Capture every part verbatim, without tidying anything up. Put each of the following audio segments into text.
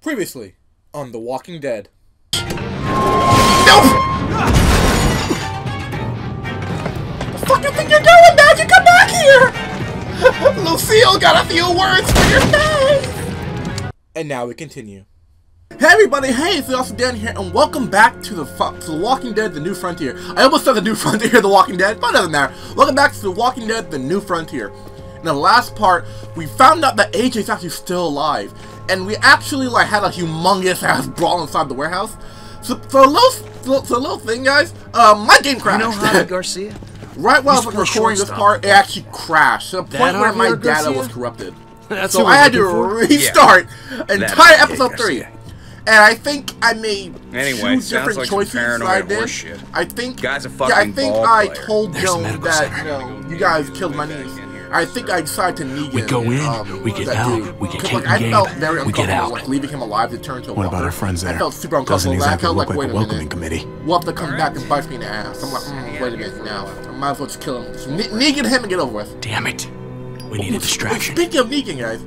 Previously on The Walking Dead. No! The fuck you think you're doing, Badger? Come back here! Lucille got a few words for your face! And now we continue. Hey everybody, hey, it's Austin down here, and welcome back to the to The Walking Dead: The New Frontier. I almost said The New Frontier, The Walking Dead, but it doesn't matter. Welcome back to The Walking Dead: The New Frontier. In the last part, we found out that A J's actually still alive. And we actually like had a humongous ass brawl inside the warehouse. So, so a little, so a little thing, guys. Uh, my game crashed. You know Javi Garcia? Right while I was recording this part, it actually crashed to the point where my data was corrupted. That's so I had to restart entire episode three. And I think I made two different choices I did. I think, yeah, I think I told Joan that you know you guys killed my niece. I think I decided to Negan. We go in, um, we get out, dude. we get Kate like, and Gabe, I felt very we get out. Like, leaving him alive to turn to a What about our friends there? I felt super uncomfortable. Doesn't exactly I felt like, like wait a, a welcoming minute. committee. We'll have to come right. back and bite me in the ass. I'm like, mm, wait a minute now. I might as well just kill him. Just ne Negan him and get over with. Damn it. We need a distraction. Speaking of Negan, guys,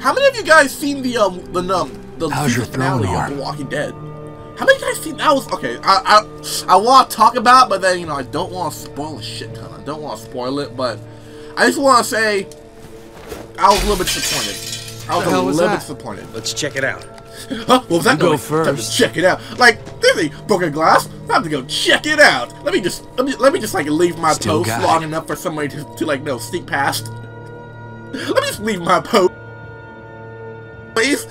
how many of you guys seen the, um, the, um, the How's your finale arm? of The Walking Dead? How many of you guys seen that? Was, okay, I, I, I want to talk about it, but then, you know, I don't want to spoil a shit ton. I don't want to spoil it, but I just want to say, I was a little bit disappointed. I was a little was bit disappointed. Let's check it out. Huh? What was that? Go first. Check it out. Like, really, broken glass. I have to go check it out. Let me just, let me, let me just like leave my Still post long enough for somebody to, to like, no, sneak past. Let me just leave my post, please.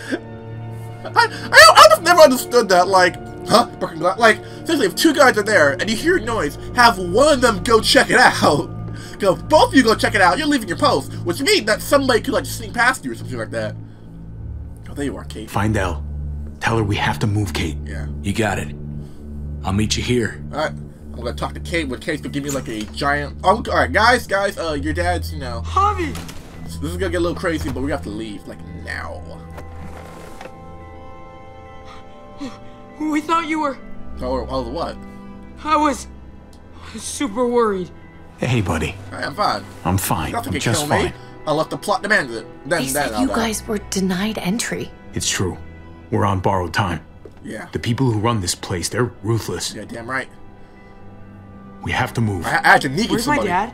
I, I, I just never understood that. Like, huh? Broken glass. Like, seriously, if two guys are there and you hear a noise, have one of them go check it out. Go, both of you go check it out. You're leaving your post, which means that somebody could like sneak past you or something like that. Oh, there you are, Kate. Find Elle. Tell her we have to move, Kate. Yeah. You got it. I'll meet you here. All right. I'm gonna talk to Kate. When Kate's gonna give me like a giant. Oh, all right, guys, guys. Uh, your dad's, you know. Javi. This is gonna get a little crazy, but we have to leave like now. We thought you were. Oh, oh what? I was super worried. Hey, buddy. Right, I'm fine. I'm fine. I'm just fine. Me. I left the plot demands it. Then they said that you guys were denied entry. It's true. We're on borrowed time. Yeah. The people who run this place, they're ruthless. Yeah, damn right. We have to move. I, I had to meet Where's somebody. my dad?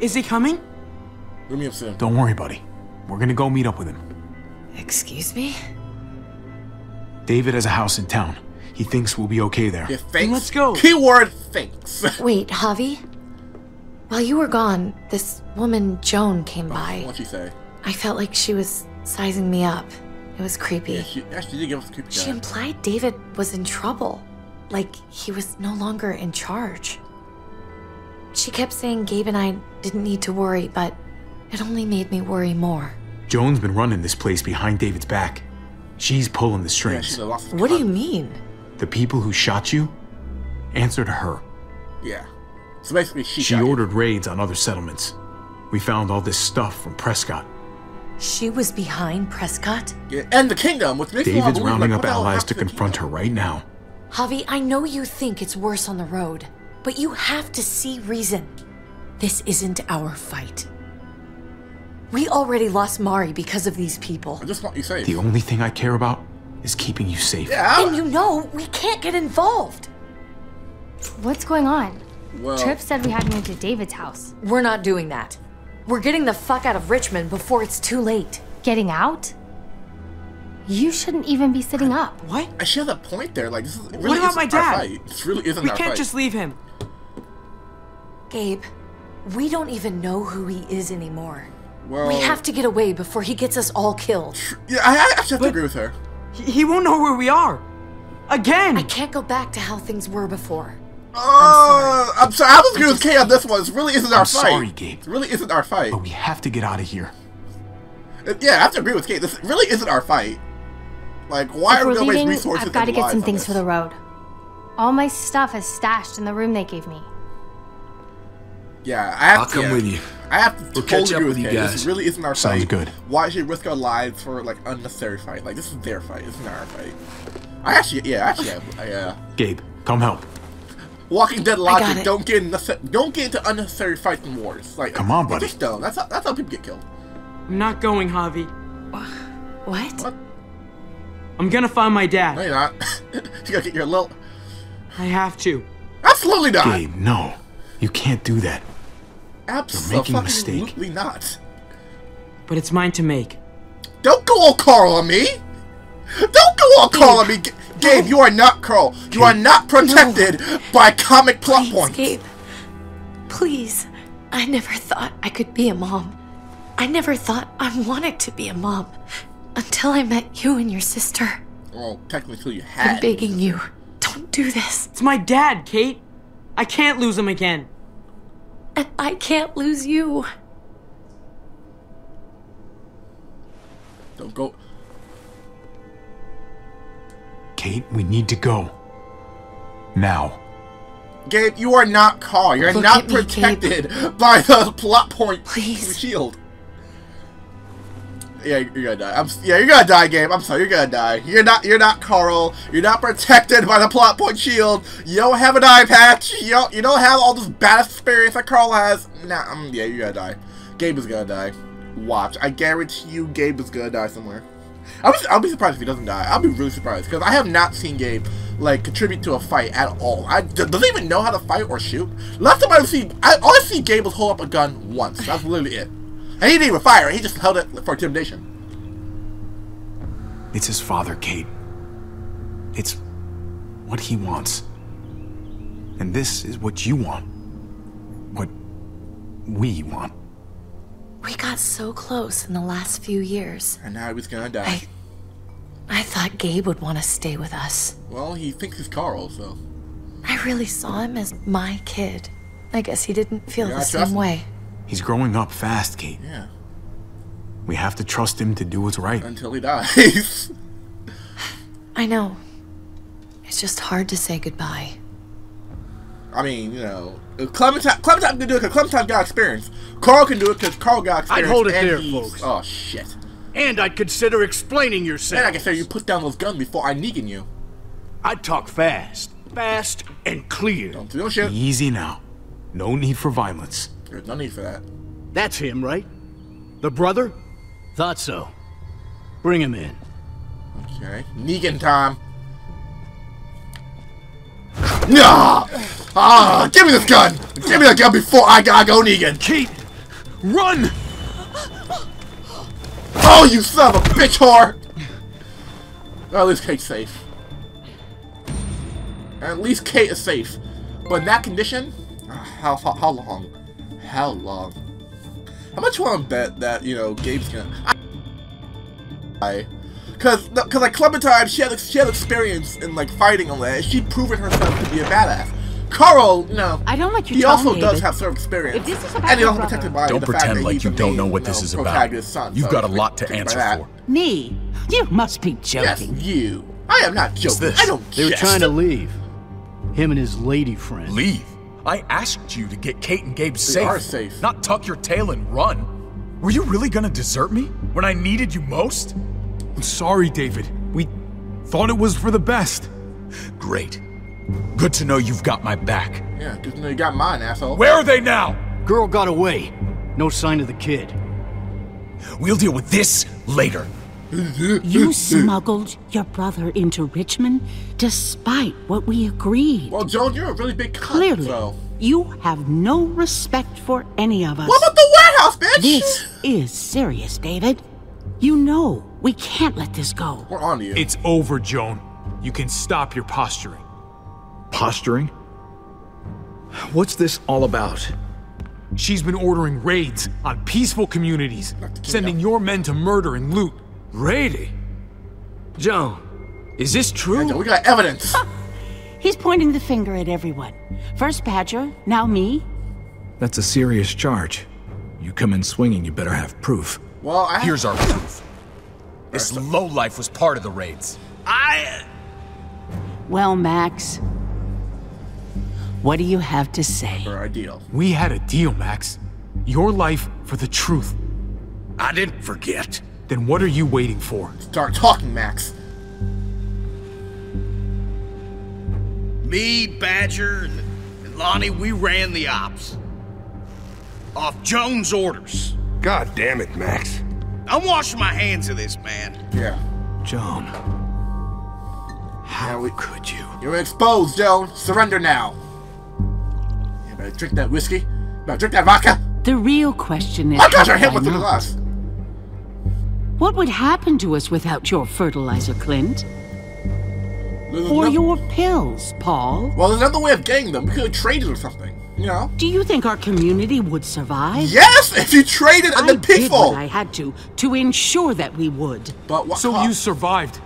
Is he coming? Bring me up soon. Don't worry, buddy. We're gonna go meet up with him. Excuse me? David has a house in town. He thinks we'll be okay there. Yeah, thanks. Let's go. Keyword thanks. Wait, Javi? While you were gone, this woman, Joan, came oh, by. What'd she say? I felt like she was sizing me up. It was creepy. Yeah, she actually did give us a creepy She guy. implied David was in trouble. Like, he was no longer in charge. She kept saying Gabe and I didn't need to worry, but it only made me worry more. Joan's been running this place behind David's back. She's pulling the strings. Yeah, what do you mean? The people who shot you answer to her. Yeah. So basically she She ordered raids on other settlements. We found all this stuff from Prescott. She was behind Prescott? Yeah, and the kingdom. Which makes David's me rounding like, up allies to confront her right now. Javi, I know you think it's worse on the road, but you have to see reason. This isn't our fight. We already lost Mari because of these people. I just want you safe. The only thing I care about is keeping you safe. Yeah. And you know we can't get involved. What's going on? Well, Tripp said we had to move to David's house. We're not doing that. We're getting the fuck out of Richmond before it's too late. Getting out? You shouldn't even be sitting I, up. What? I should have a point there. Like, this is, really what about my dad? This really isn't we our can't fight. just leave him. Gabe, we don't even know who he is anymore. Well, we have to get away before he gets us all killed. Yeah, I, I actually have but to agree with her. He won't know where we are. Again. I can't go back to how things were before. Oh, uh, I'm sorry. I'm sorry. I was going to say on this one. This really isn't our I'm fight. Sorry, Gabe. This really isn't our fight. But we have to get out of here. Yeah, I have to agree with Kate. This really isn't our fight. Like, why if are we going to waste resources? I've got to get some things this? for the road. All my stuff is stashed in the room they gave me. Yeah, I have I'll to. I'll come yeah, with you. I have to we'll totally catch up agree with you Kate. guys. This really isn't our Sounds fight. Good. Why should we risk our lives for like unnecessary fight? Like, this is their fight. This is not our fight. I actually, yeah, actually, yeah. Uh, Gabe, come help. Walking Dead logic. Don't get in don't get into unnecessary fights and wars. Like, come on, buddy. Just don't. That's how, that's how people get killed. I'm not going, Javi. What? What? I'm gonna find my dad. No, you're not. You gotta get your little... I have to. Absolutely not. Gabe, no. You can't do that. Absolutely not. You're making a mistake. Absolutely not. But it's mine to make. Don't go all Carl on me. Don't go all Carl on me. G no. Gabe, you are not Carl. Gabe. You are not protected no. by comic plot Please, points. Gabe. Please. I never thought I could be a mom. I never thought I wanted to be a mom. Until I met you and your sister. Well, technically you had. I'm begging you. Don't do this. It's my dad, Kate. I can't lose him again. And I can't lose you. Don't go. Kate, we need to go. Now. Gabe, you are not Carl. You're Look not protected me, by the plot point Please. shield. Yeah, you're gonna die. I'm, yeah, you're gonna die, Gabe. I'm sorry, you're gonna die. You're not. You're not Carl. You're not protected by the plot point shield. You don't have an eye patch. You don't. You don't have all this bad experience that Carl has. Nah. Um, yeah, you're gonna die. Gabe is gonna die. Watch. I guarantee you, Gabe is gonna die somewhere. I'll be, I'll be surprised if he doesn't die. I'll be really surprised because I have not seen Gabe like contribute to a fight at all. I doesn't even know how to fight or shoot. Last time I see, I all I see Gabe was hold up a gun once. That's literally it. And he didn't even fire it, he just held it for intimidation. It's his father, Kate. It's what he wants. And this is what you want. What we want. We got so close in the last few years. And now he was gonna die. I, I thought Gabe would want to stay with us. Well, he thinks he's Carl, so. I really saw him as my kid. I guess he didn't feel the same way. He's growing up fast, Kate. Yeah. We have to trust him to do what's right. Until he dies. I know. It's just hard to say goodbye. I mean, you know, Clementine, Clementine can do it because Clementine got experience. Carl can do it because Carl got experience. I'd hold it there, folks. Oh, shit. And I'd consider explaining yourself. And I can say you put down those guns before I Negan you. I'd talk fast. Fast and clear. Don't do no shit. Easy now. No need for violence. There's no need for that. That's him, right? The brother? Thought so. Bring him in. Okay. Negan time. No! Ah! Give me this gun! Give me the gun before I gotta go Negan! Kate! Run! Oh, you son of a bitch whore! Well, at least Kate's safe. At least Kate is safe. But in that condition? How, how, how long? How long? How much want to bet that, you know, Gabe's gonna... I... Cause, cause like Clementine, she had, she had experience in like fighting all that. She'd proven herself to be a badass. Carl, you know, I don't like your he also David. does have certain experience. If this is about and he's also protected by don't the fact pretend that like you don't mean, know what this you know, is about. Son, You've so got a lot to answer for. Me? You must be joking. Yes, you. I am not joking. What's this? I don't They were trying to leave. Him and his lady friend. Leave? I asked you to get Kate and Gabe safe. They are safe. Not tuck your tail and run. Were you really gonna desert me when I needed you most? I'm sorry, David. We thought it was for the best. Great. Good to know you've got my back. Yeah, good to know you got mine, asshole. Where are they now? Girl got away. No sign of the kid. We'll deal with this later. You smuggled your brother into Richmond despite what we agreed. Well, Joan, you're a really big cunt, Clearly, so. you have no respect for any of us. What about the warehouse, bitch? This is serious, David. You know we can't let this go. We're on to you. It's over, Joan. You can stop your posturing. Posturing? What's this all about? She's been ordering raids on peaceful communities, sending your men to murder and loot. Rady? Joan, is this true? Yeah, we got evidence. Huh. He's pointing the finger at everyone. First Badger, now me. That's a serious charge. You come in swinging, you better have proof. Well, I Here's our proof. This lowlife was part of the raids. I... Well, Max, what do you have to say? Our deal. We had a deal, Max. Your life for the truth. I didn't forget. Then what are you waiting for? Start talking, Max. Me, Badger, and Lonnie, we ran the ops. Off Joan's orders. God damn it, Max. I'm washing my hands of this, man. Yeah. Joan. How could you? You're exposed, Joan. Surrender now. You better drink that whiskey. Better drink that vodka. The real question is... I got your head with the glass. What would happen to us without your fertilizer, Clint? Or your pills, Paul? Well, there's another way of getting them. We could have traded or something, you know? Do you think our community would survive? Yes, if you traded and then pitfall. I did what I had to, to ensure that we would. But what So cost? You survived.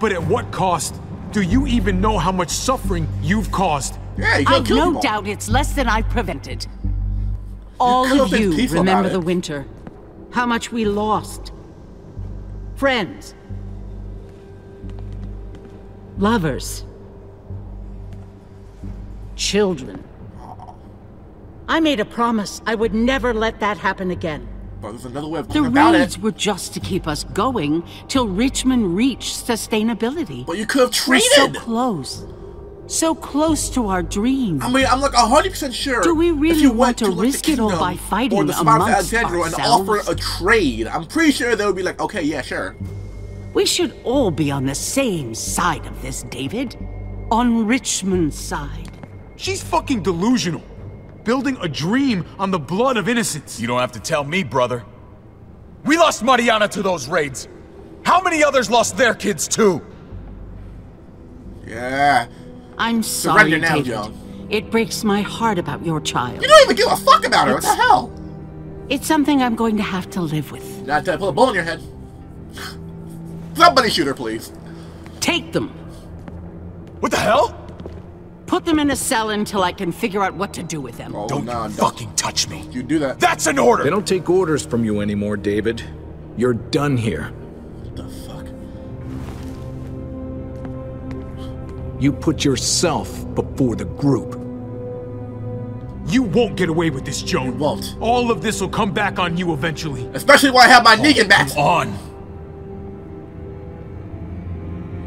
But at what cost? Do you even know how much suffering you've caused? Yeah, you I've no people. doubt it's less than I've prevented. All you of you remember the winter. How much we lost. Friends. Lovers. Children. I made a promise I would never let that happen again. But there's another way of going about it. The raids were just to keep us going till Richmond reached sustainability. But you could have traded. We're so close. So close to our dream. I mean, I'm like one hundred percent sure. Do we really want to risk it all by fighting amongst ourselves? And offer a trade. I'm pretty sure they would be like, okay, yeah, sure. We should all be on the same side of this, David. On Richmond's side. She's fucking delusional. Building a dream on the blood of innocence. You don't have to tell me, brother. We lost Mariana to those raids. How many others lost their kids, too? Yeah. I'm sorry, now, David. Joan. It breaks my heart about your child. You don't even give a fuck about her. It's, what the hell? It's something I'm going to have to live with. Not to pull a bullet in your head. Somebody shoot her, please. Take them. What the hell? Put them in a cell until I can figure out what to do with them. Oh, don't nah, you fucking don't. touch me. You do that. That's an order. They don't take orders from you anymore, David. You're done here. What the fuck? You put yourself before the group. You won't get away with this, Joan. You won't. All of this will come back on you eventually. Especially when I have my oh, Negan back. Come on.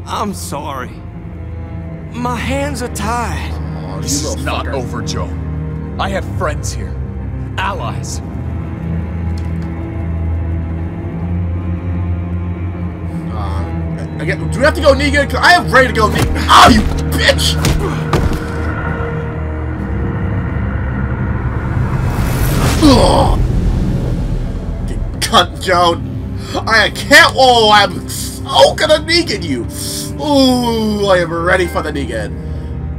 I'm sorry. My hands are tied. Oh, this is not over, Joe. I have friends here. Allies. Uh, I get, do we have to go Negan? Cause I am ready to go Negan. Oh, you bitch! Ugh. You cunt, Joe. I can't. Oh, I'm so gonna Negan you. Oh, I am ready for the Negan.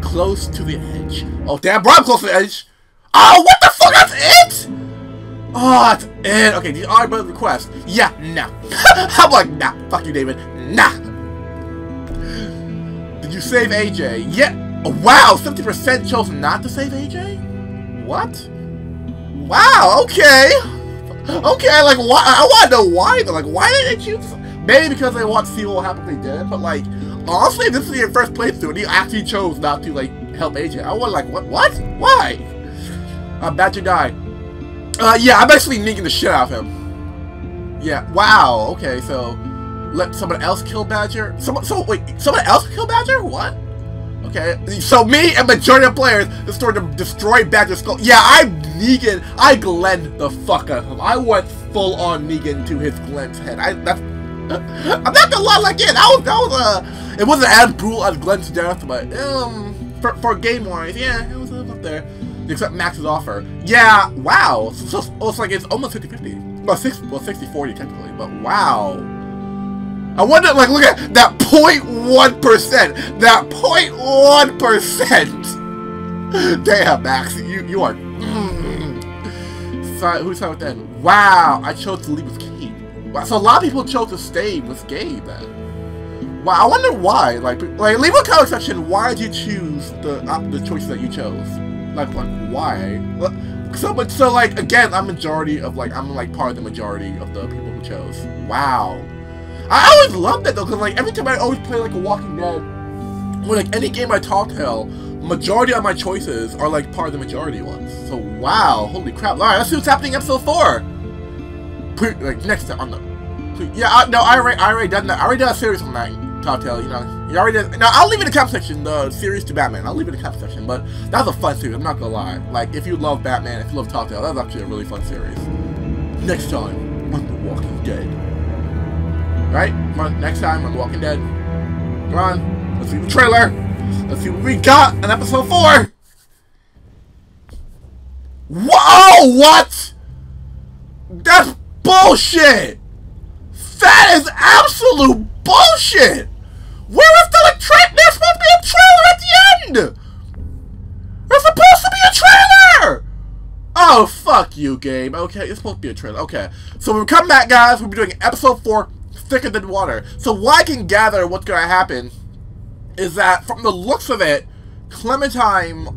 Close to the edge. Oh, damn, bro, I'm close to the edge. Oh, what the fuck? That's it? Oh, that's it. Okay, these are my requests. Yeah, nah. I'm like, nah. Fuck you, David. Nah. Did you save A J? Yeah. Oh, wow, fifty percent chose not to save A J? What? Wow, okay. Okay, like, why? I want to know why, though. Like, why did they choose? Maybe because they want to see what happened they did, but, like, honestly, this is your first playthrough, and you actually chose not to, like, help A J. I was like, what? What? Why? Uh, Badger died. Uh, yeah, I'm basically Negan the shit out of him. Yeah, wow, okay, so, let someone else kill Badger? Someone, so, wait, someone else kill Badger? What? Okay, so me and majority of players destroyed, destroyed Badger's skull. Yeah, I'm Negan. I Glenn the fuck out of him. I went full on Negan to his Glenn's head. I, that's, I'm not gonna lie, like, yeah, that was, that was uh, it wasn't as brutal as Glenn's death, but, um, for, for game-wise, yeah, it was up there. Except Max's offer. Yeah, wow. So, so it's like, it's almost fifty fifty. Well, sixty forty, technically, but wow. I wonder, like, look at that zero point one percent. That zero point one percent. Damn, Max, you you are. Mm. So, who's with that? Wow, I chose to leave with Keith. Wow, so a lot of people chose to stay with Gabe then. Wow, I wonder why. Like, like leave a comment section. Why did you choose the uh, the choices that you chose? Like, like why? So, but so like again, I'm majority of like I'm like part of the majority of the people who chose. Wow. I always love that though, cause like every time I always play like a Walking Dead, or like any game I talk to, majority of my choices are like part of the majority ones. So wow, holy crap! All right, let's see what's happening in episode four. Pre like next time on the, please, yeah, I, no, I already, I already done that. I already done a series on that TellTale, you know. You already did. No, I'll leave it in the comment section. The series to Batman, I'll leave it in the comment section. But that was a fun series. I'm not gonna lie. Like if you love Batman, if you love TellTale, that was actually a really fun series. Next time on The Walking Dead. Right? Next time on The Walking Dead. Come on. Let's see the trailer. Let's see what we got in episode four. Whoa! What? That's bullshit! That is absolute bullshit! Where is the trailer? There's supposed to be a trailer at the end! There's supposed to be a trailer! Oh, fuck you, Gabe. Okay, it's supposed to be a trailer. Okay, so when we come back, guys, we'll be doing episode four, Thicker Than Water. So what I can gather what's going to happen is that, from the looks of it, Clementine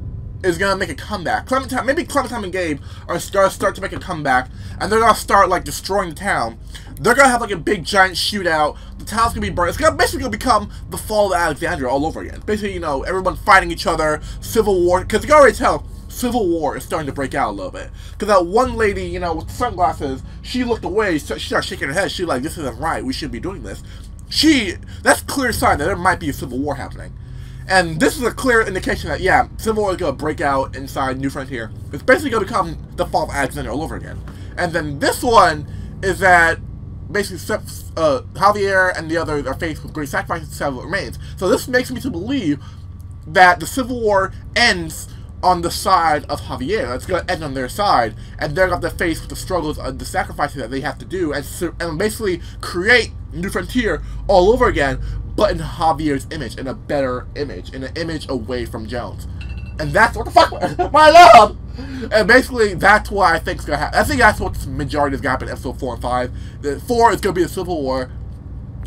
is going to make a comeback. Clementine, maybe Clementine and Gabe are going to start to make a comeback, and they're going to start, like, destroying the town. They're going to have, like, a big, giant shootout. The town's going to be burnt. It's gonna, basically going to become the fall of Alexandria all over again. Basically, you know, everyone fighting each other, civil war, because you can already tell, civil war is starting to break out a little bit. Because that one lady, you know, with sunglasses, she looked away, she started shaking her head, she was like, this isn't right, we shouldn't be doing this. She, that's a clear sign that there might be a civil war happening. And this is a clear indication that, yeah, civil war is going to break out inside New Frontier. It's basically going to become the fall of Alexandria all over again. And then this one is that basically uh, Javier and the others are faced with great sacrifices to save what remains. So this makes me to believe that the civil war ends on the side of Javier. It's going to end on their side, and they're going to have to face with the struggles and the sacrifices that they have to do, and, and basically create New Frontier all over again, but in Javier's image, in a better image, in an image away from Jones. And that's what the fuck, my love! And basically, that's what I think's gonna happen. I think that's what the majority is gonna happen in episode four and five. The four is gonna be the Civil War,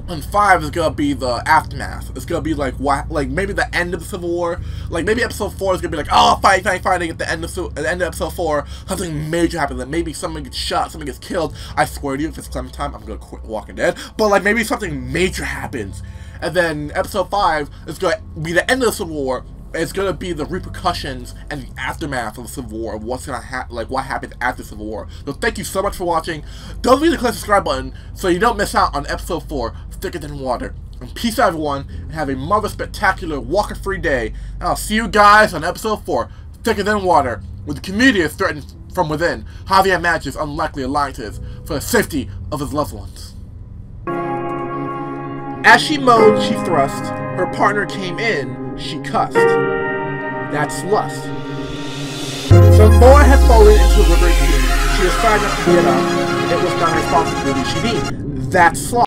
and five is gonna be the aftermath. It's gonna be like, what, like maybe the end of the Civil War. Like maybe episode four is gonna be like, oh, fighting, fighting, fighting. At the end of at the end of episode four, something major happens. Like maybe someone gets shot, someone gets killed. I swear to you, if it's Clementine, I'm gonna quit Walking Dead. But like maybe something major happens. And then episode five is going to be the end of the Civil War. It's going to be the repercussions and the aftermath of the Civil War, of what's going to happen, like what happens after the Civil War. So thank you so much for watching. Don't forget to click the subscribe button so you don't miss out on episode four, Thicker Than Water. And peace out, everyone, and have a marvelous, spectacular, walker-free day. And I'll see you guys on episode four, Thicker Than Water, where the community is threatened from within. Javier matches unlikely alliances for the safety of his loved ones. As she moaned, she thrust. Her partner came in, she cussed. That's lust. So Laura had fallen into the river again. She decided not to get up. It was not her responsibility, she needed. That's sloth.